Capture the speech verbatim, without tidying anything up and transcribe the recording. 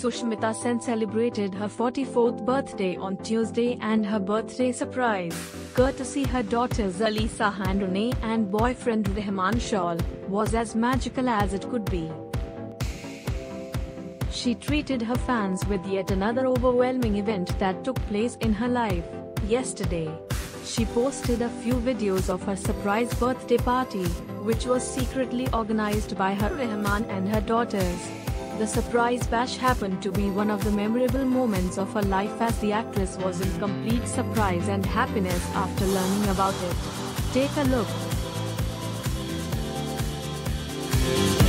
Sushmita Sen celebrated her forty-fourth birthday on Tuesday, and her birthday surprise, courtesy her daughters Alisa Hanroni and boyfriend Rehman Shal, was as magical as it could be. She treated her fans with yet another overwhelming event that took place in her life. Yesterday, she posted a few videos of her surprise birthday party, which was secretly organized by her Rehman and her daughters. The surprise bash happened to be one of the memorable moments of her life, as the actress was in complete surprise and happiness after learning about it. Take a look.